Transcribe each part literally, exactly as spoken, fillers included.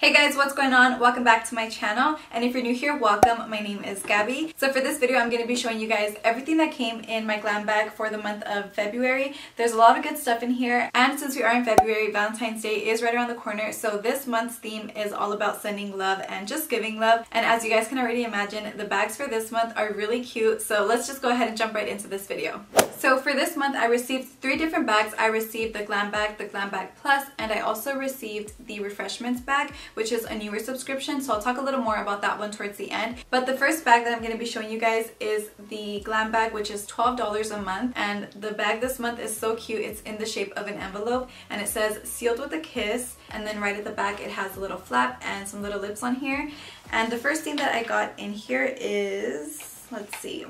Hey guys, what's going on? Welcome back to my channel, and if you're new here, welcome. My name is Gabby. So for this video, I'm going to be showing you guys everything that came in my glam bag for the month of February. There's a lot of good stuff in here, and since we are in February, Valentine's Day is right around the corner, so this month's theme is all about sending love and just giving love. And as you guys can already imagine, the bags for this month are really cute, so let's just go ahead and jump right into this video. So for this month, I received three different bags. I received the Glam Bag, the Glam Bag Plus, and I also received the Refreshments bag, which is a newer subscription, so I'll talk a little more about that one towards the end. But the first bag that I'm going to be showing you guys is the Glam Bag, which is twelve dollars a month, and the bag this month is so cute. It's in the shape of an envelope, and it says sealed with a kiss, and then right at the back it has a little flap and some little lips on here. And the first thing that I got in here is, let's see,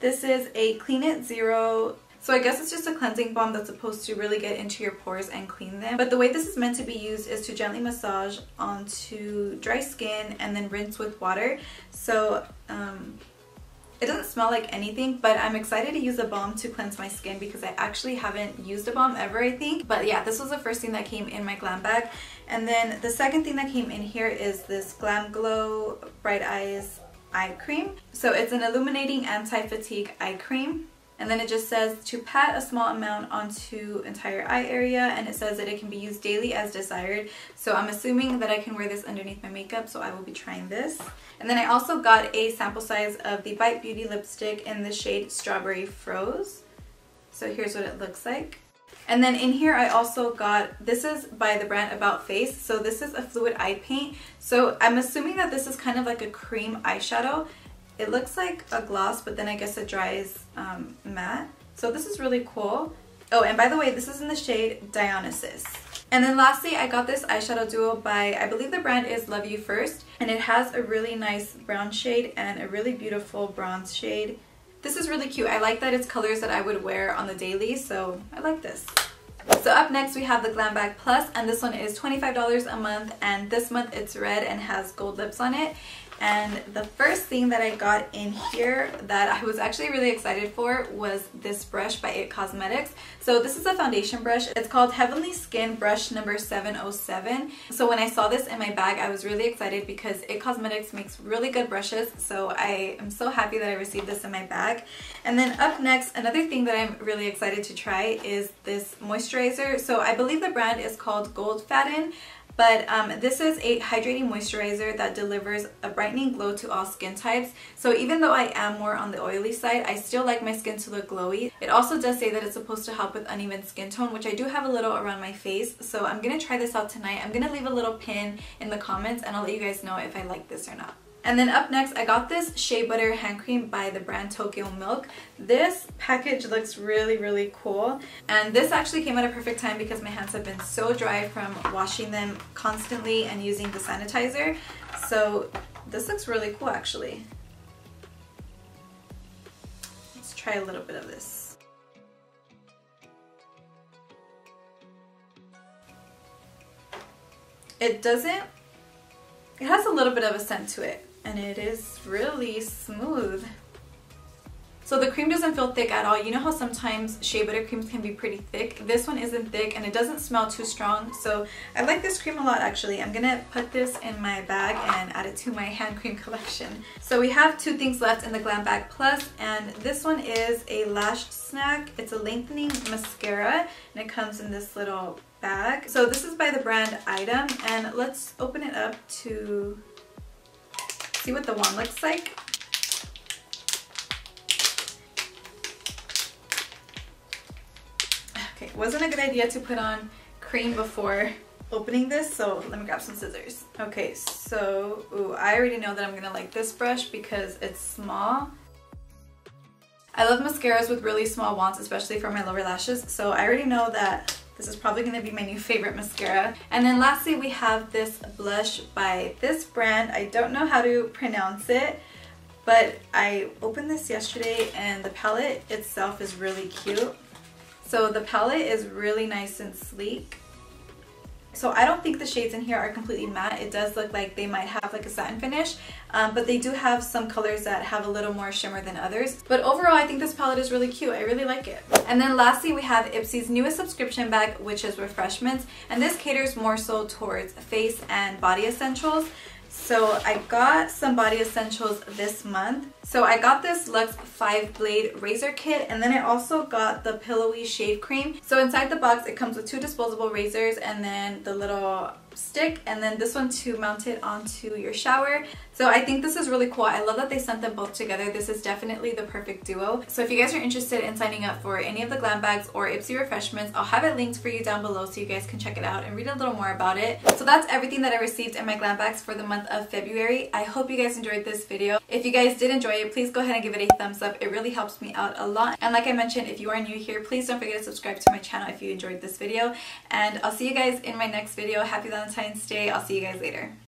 this is a Clean It Zero. So I guess it's just a cleansing balm that's supposed to really get into your pores and clean them. But the way this is meant to be used is to gently massage onto dry skin and then rinse with water. So um, it doesn't smell like anything, but I'm excited to use a balm to cleanse my skin because I actually haven't used a balm ever, I think. But yeah, this was the first thing that came in my glam bag. And then the second thing that came in here is this Glam Glow Bright Eyes Eye Cream. So it's an illuminating anti-fatigue eye cream. And then it just says to pat a small amount onto entire eye area, and it says that it can be used daily as desired. So I'm assuming that I can wear this underneath my makeup, so I will be trying this. And then I also got a sample size of the Bite Beauty lipstick in the shade Strawberry Froze. So here's what it looks like. And then in here I also got, this is by the brand About Face, so this is a fluid eye paint. So I'm assuming that this is kind of like a cream eyeshadow. It looks like a gloss, but then I guess it dries um, matte. So this is really cool. Oh, and by the way, this is in the shade Dionysus. And then lastly, I got this eyeshadow duo by, I believe the brand is Love You First. And it has a really nice brown shade and a really beautiful bronze shade. This is really cute. I like that it's colors that I would wear on the daily, so I like this. So up next we have the Glam Bag Plus, and this one is twenty-five dollars a month, and this month it's red and has gold lips on it. And the first thing that I got in here that I was actually really excited for was this brush by I T Cosmetics. So this is a foundation brush. It's called Heavenly Skin brush number seven oh seven. So when I saw this in my bag, I was really excited because I T Cosmetics makes really good brushes. So I am so happy that I received this in my bag. And then up next, another thing that I'm really excited to try is this moisturizer. So I believe the brand is called Gold Faden. But um, this is a hydrating moisturizer that delivers a brightening glow to all skin types. So even though I am more on the oily side, I still like my skin to look glowy. It also does say that it's supposed to help with uneven skin tone, which I do have a little around my face. So I'm going to try this out tonight. I'm going to leave a little pin in the comments, and I'll let you guys know if I like this or not. And then up next, I got this Shea Butter Hand Cream by the brand Tokyo Milk. This package looks really, really cool. And this actually came at a perfect time because my hands have been so dry from washing them constantly and using the sanitizer. So this looks really cool, actually. Let's try a little bit of this. It doesn't, it has a little bit of a scent to it. And it is really smooth. So the cream doesn't feel thick at all. You know how sometimes shea butter creams can be pretty thick? This one isn't thick, and it doesn't smell too strong. So I like this cream a lot, actually. I'm gonna put this in my bag and add it to my hand cream collection. So we have two things left in the Glam Bag Plus, and this one is a Lash Snack. It's a lengthening mascara, and it comes in this little bag. So this is by the brand Item, and let's open it up to see what the wand looks like. It wasn't a good idea to put on cream before opening this, so let me grab some scissors. Okay, so ooh, I already know that I'm gonna like this brush because it's small. I love mascaras with really small wands, especially for my lower lashes, so I already know that this is probably gonna be my new favorite mascara. And then lastly, we have this blush by this brand. I don't know how to pronounce it, but I opened this yesterday, and the palette itself is really cute. So the palette is really nice and sleek. So I don't think the shades in here are completely matte. It does look like they might have like a satin finish, um, but they do have some colors that have a little more shimmer than others. But overall, I think this palette is really cute. I really like it. And then lastly, we have Ipsy's newest subscription bag, which is Refreshments. And this caters more so towards face and body essentials. So I got some body essentials this month. So I got this Luxe five blade razor kit, and then I also got the pillowy shave cream. So inside the box, it comes with two disposable razors and then the little stick, and then this one to mount it onto your shower. So I think this is really cool. I love that they sent them both together. This is definitely the perfect duo. So if you guys are interested in signing up for any of the Glam Bags or Ipsy Refreshments, I'll have it linked for you down below so you guys can check it out and read a little more about it. So that's everything that I received in my Glam Bags for the month of February. I hope you guys enjoyed this video. If you guys did enjoy it, please go ahead and give it a thumbs up. It really helps me out a lot. And like I mentioned, if you are new here, please don't forget to subscribe to my channel if you enjoyed this video. And I'll see you guys in my next video. Happy Valentine's Day. I'll see you guys later.